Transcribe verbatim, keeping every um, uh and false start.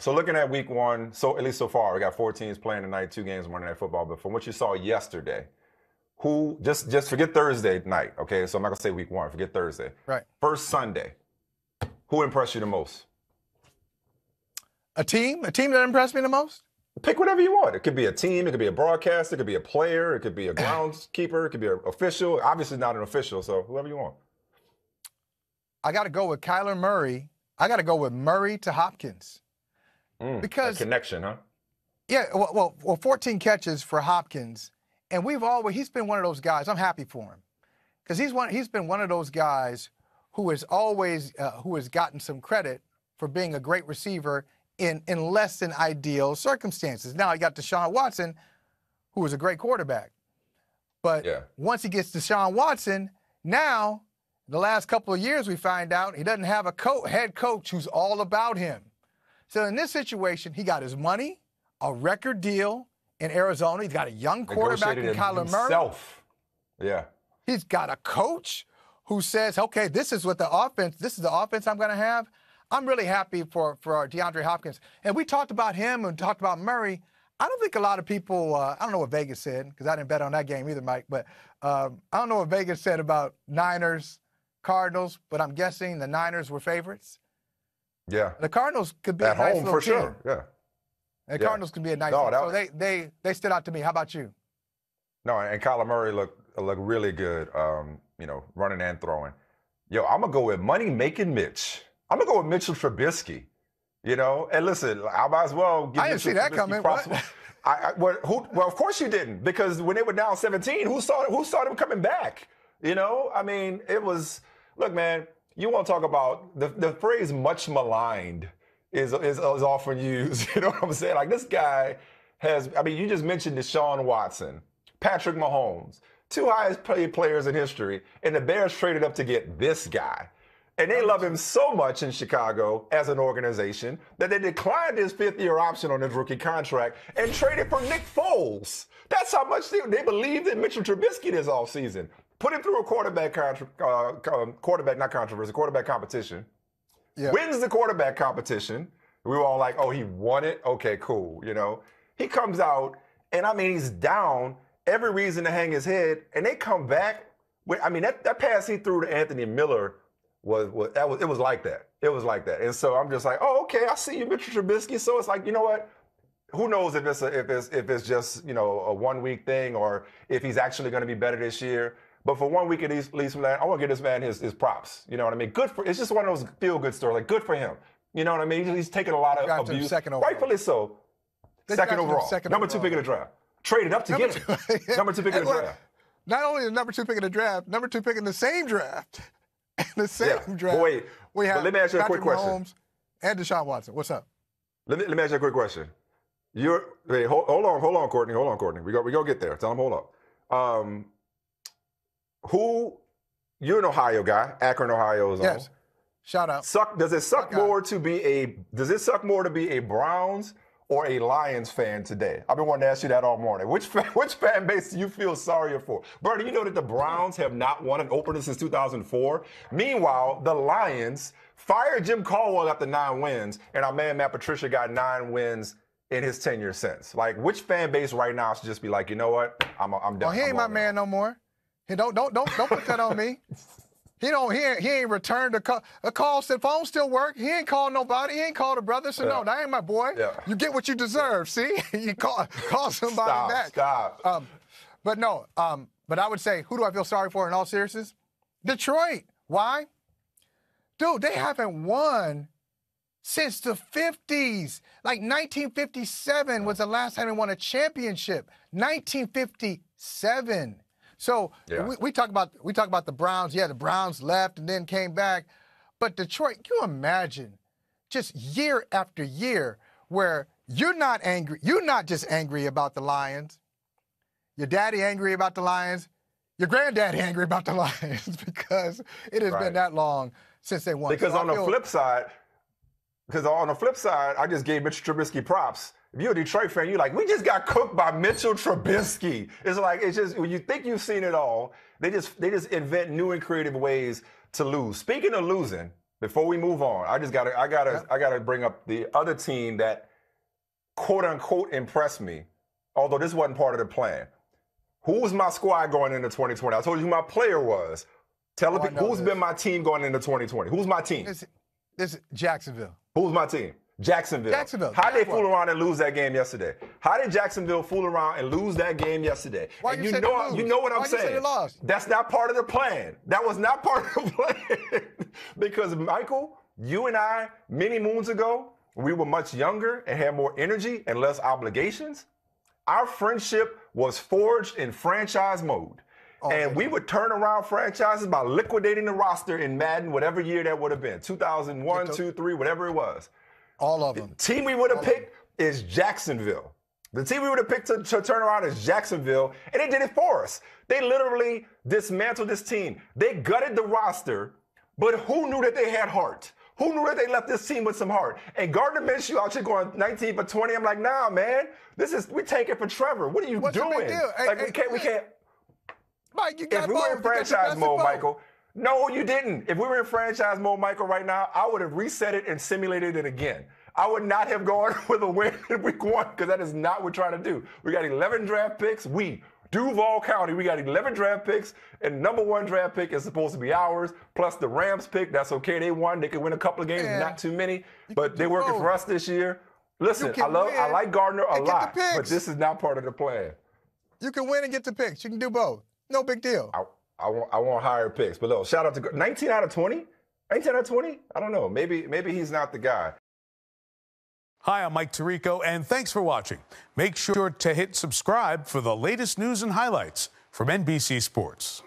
So looking at week one, so at least so far, we got four teams playing tonight, two games Monday Night Football. But from what you saw yesterday, who just just forget Thursday night, okay? So I'm not gonna say week one. Forget Thursday. Right. First Sunday, who impressed you the most? A team? A team that impressed me the most? Pick whatever you want. It could be a team. It could be a broadcast. It could be a player. It could be a groundskeeper. It could be an official. Obviously not an official, so whoever you want. I got to go with Kyler Murray. I got to go with Murray to Hopkins. Mm, because connection, huh? Yeah, well, well, well, fourteen catches for Hopkins. And we've always, he's been one of those guys. I'm happy for him. Because he's one, he's been one of those guys who has always, uh, who has gotten some credit for being a great receiver in, in less than ideal circumstances. Now you got Deshaun Watson, who was a great quarterback. But yeah. once he gets Deshaun Watson, now the last couple of years we find out he doesn't have a co- head coach who's all about him. So in this situation, he got his money, a record deal in Arizona. He's got a young quarterback in Kyler Murray. Himself. Yeah. He's got a coach who says, okay, this is what the offense, this is the offense I'm going to have. I'm really happy for, for DeAndre Hopkins. And we talked about him and talked about Murray. I don't think a lot of people, uh, I don't know what Vegas said, because I didn't bet on that game either, Mike, but um, I don't know what Vegas said about Niners, Cardinals, but I'm guessing the Niners were favorites. Yeah. The Cardinals could be at a nice home for team. Sure. Yeah. The yeah. Cardinals could be a nice no, that, so they, they, they stood out to me. How about you? No, and Kyler Murray looked, looked really good, um, you know, running and throwing. Yo, I'm going to go with money-making Mitch. I'm gonna go with Mitchell Trubisky, you know. And listen, I might as well. Give I didn't Mitchell see that Trubisky coming. What? I, I, well, who, well, of course you didn't, because when they were down seventeen, who saw who saw them coming back? You know, I mean, it was. Look, man, you want to talk about the the phrase "much maligned" is is, is often used. You know what I'm saying? Like this guy has. I mean, you just mentioned Deshaun Watson, Patrick Mahomes, two highest paid players in history, and the Bears traded up to get this guy. And they love him so much in Chicago as an organization that they declined his fifth-year option on his rookie contract and traded for Nick Foles. That's how much they, they believed in Mitchell Trubisky this offseason. Put him through a quarterback, contra, uh, quarterback not controversy, quarterback competition. Yeah. Wins the quarterback competition. We were all like, oh, he won it? Okay, cool, you know. He comes out, and, I mean, he's down, every reason to hang his head, and they come back. With, I mean, that, that pass he threw to Anthony Miller – Was, was that was it was like that. It was like that. And so I'm just like, oh, okay, I see you, Mitchell Trubisky. So it's like, you know what? Who knows if it's a, if it's if it's just, you know, a one week thing or if he's actually gonna be better this year. But for one week at least, at least I want to give this man his his props. You know what I mean? Good for it's just one of those feel good stories. Like good for him. You know what I mean? He's, he's taking a lot of abuse. Rightfully so. Second overall. Second number two pick of the draft. Traded up to number get him. Yeah. Number two pick of the draft. Not only the number two pick of the draft, number two pick in the same draft. the same yeah. draft. Wait, we have let me ask you Patrick a quick question. Mahomes and Deshaun Watson. What's up? Let me let me ask you a quick question. You're wait, hold, hold on, hold on, Courtney, hold on, Courtney. We go, we go get there. Tell them hold up. Um, who you're an Ohio guy? Akron, Ohio is yes. on. Shout out. Suck. Does it suck Shout more out. to be a? Does it suck more to be a Browns or a Lions fan today? I've been wanting to ask you that all morning. Which fan, which fan base do you feel sorrier for? Bernie, you know that the Browns have not won an opener since two thousand four. Meanwhile, the Lions fired Jim Caldwell after nine wins, and our man Matt Patricia got nine wins in his tenure since. Like, which fan base right now should just be like, you know what, I'm, I'm done. Well, he ain't my man no more. Hey, don't, don't, don't, don't put that on me. He don't. He ain't, he ain't returned a call. A call said phone still work. He ain't called nobody. He ain't called a brother. So yeah. no, that ain't my boy. Yeah. You get what you deserve. See, you call call somebody stop, back. Stop. Um, but no. Um, but I would say, who do I feel sorry for in all seriousness? Detroit. Why? Dude, they haven't won since the fifties. Like nineteen fifty-seven was the last time they won a championship. nineteen fifty-seven. So yeah. we, we talk about we talk about the Browns. Yeah, the Browns left and then came back. But Detroit, can you imagine just year after year where you're not angry. You're not just angry about the Lions. Your daddy angry about the Lions. Your granddaddy angry about the Lions because it has right. been that long since they won. Because so on I the feel... flip side, because on the flip side, I just gave Mitch Trubisky props. If you're a Detroit fan, you're like, we just got cooked by Mitchell Trubisky. It's like, it's just, when you think you've seen it all, they just they just invent new and creative ways to lose. Speaking of losing, Before we move on, I just gotta, I gotta, I gotta bring up the other team that, quote unquote, impressed me. Although this wasn't part of the plan. Who was my squad going into twenty twenty? I told you who my player was. Tell oh, the people who's this. been my team going into twenty twenty. Who's my team? This, this is Jacksonville. Who's my team? Jacksonville. Jacksonville. How did they fool around and lose that game yesterday? How did Jacksonville fool around and lose that game yesterday? Why and you, you know, you know what I'm Why saying. You say they lost? That's not part of the plan. That was not part of the plan. Because Michael, you and I, many moons ago, we were much younger and had more energy and less obligations. Our friendship was forged in franchise mode. Oh, and we would turn around franchises by liquidating the roster in Madden, whatever year that would have been, two thousand one, took- two, three, whatever it was. All of them. The team we would have picked is Jacksonville. The team we would have picked to, to turn around is Jacksonville, and they did it for us. They literally dismantled this team. They gutted the roster, but who knew that they had heart? Who knew that they left this team with some heart? And Gardner Minshew out here going nineteen for twenty. I'm like, nah, man. This is, we take it for Trevor. What are you What's doing? The big deal? Hey, like, hey, we can't, we can't. Mike, you got If we were in franchise mode, Michael. No, you didn't. If we were in franchise mode, Michael, right now, I would have reset it and simulated it again. I would not have gone with a win in week one because that is not what we're trying to do. We got eleven draft picks. We, Duval County, we got eleven draft picks, and number one draft pick is supposed to be ours, plus the Rams pick. That's okay. They won. They could win a couple of games, Man. not too many, but they're working for us this year. Listen, I love, I like Gardner a lot, but this is not part of the plan. You can win and get the picks. You can do both. No big deal. I, I want, I want higher picks. But, look, shout out to nineteen out of twenty? nineteen out of twenty? I don't know. Maybe, maybe he's not the guy. Hi, I'm Mike Tirico, and thanks for watching. Make sure to hit subscribe for the latest news and highlights from N B C Sports.